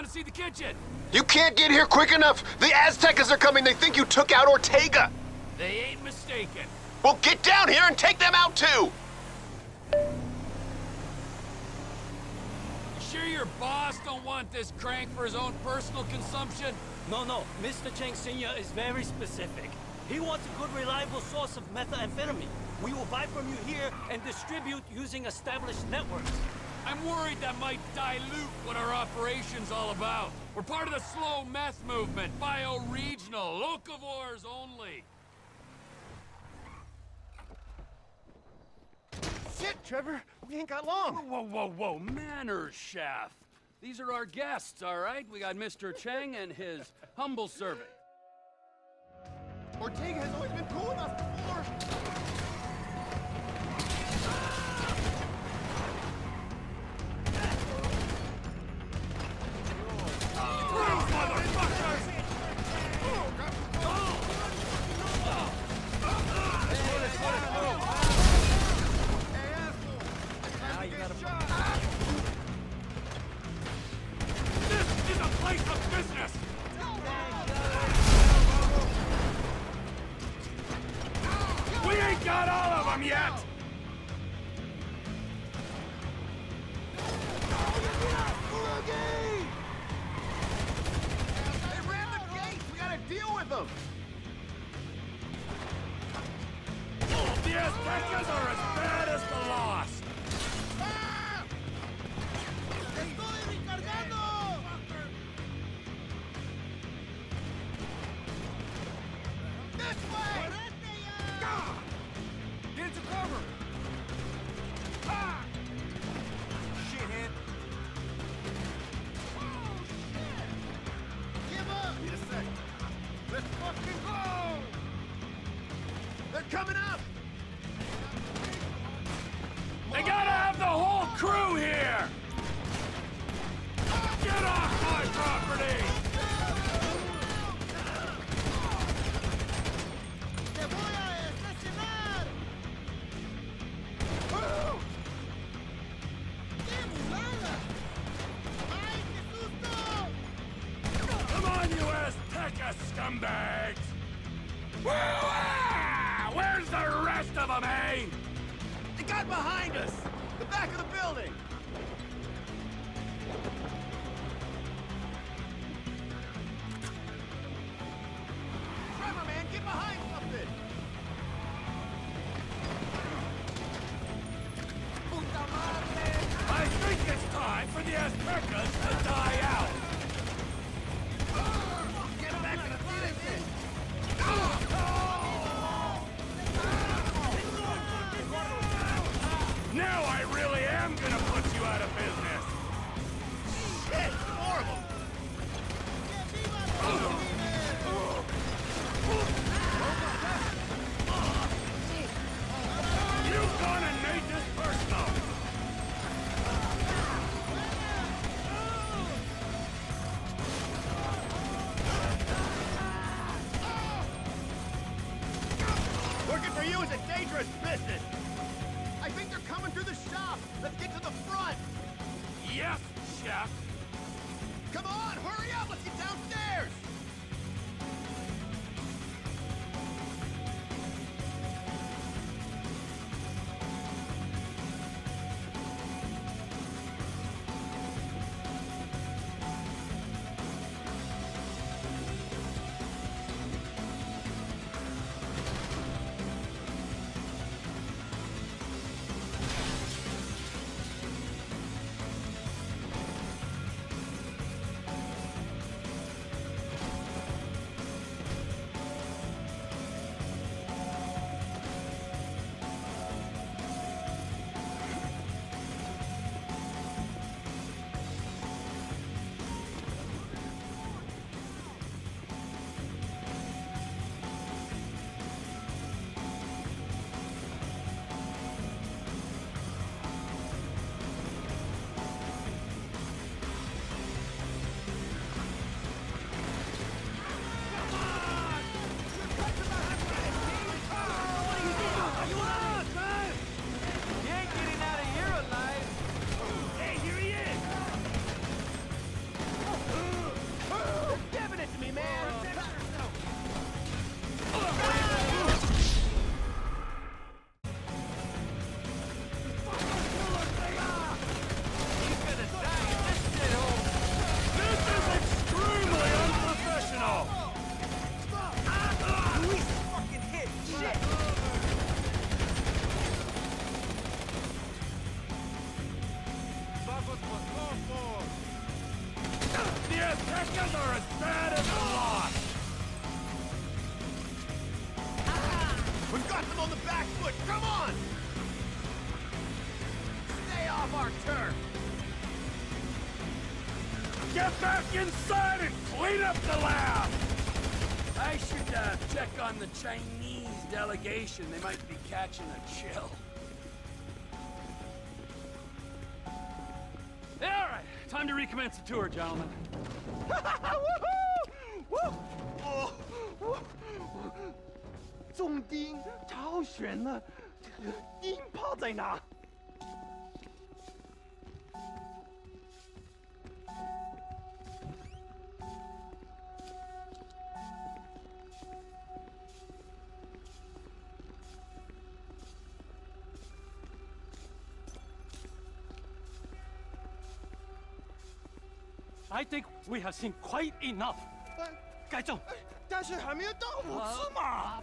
down to see the kitchen. You can't get here quick enough. The Aztecas are coming. They think you took out Ortega. They ain't mistaken. Well, get down here and take them out, too. You sure your boss don't want this crank for his own personal consumption? No, no. Mr. Cheng Sr. is very specific. He wants a good, reliable source of methamphetamine. We will buy from you here and distribute using established networks. I'm worried that might dilute what our operation's all about. We're part of the slow meth movement, bioregional, locavores only. Shit, Trevor, we ain't got long. Whoa, whoa, whoa, whoa, manners, chef. These are our guests, all right? We got Mr. Chang and his humble servant. Ortega has always been cool enough before. Scumbags! Woo-ah! Where's the rest of them, eh? They got behind us! The back of the building! Trevor, man, get behind something! I think it's time for the Aztecas to die out! got them on the back foot. Come on! Stay off our turf! Get back inside and clean up the lab! I should check on the Chinese delegation. They might be catching a chill. Yeah, all right, time to recommence the tour, gentlemen. Woohoo! Woo! Oh, oh, oh. 中丁超悬了，音炮在哪？ I think we have seen quite enough. 该中，但是还没有到5次嘛。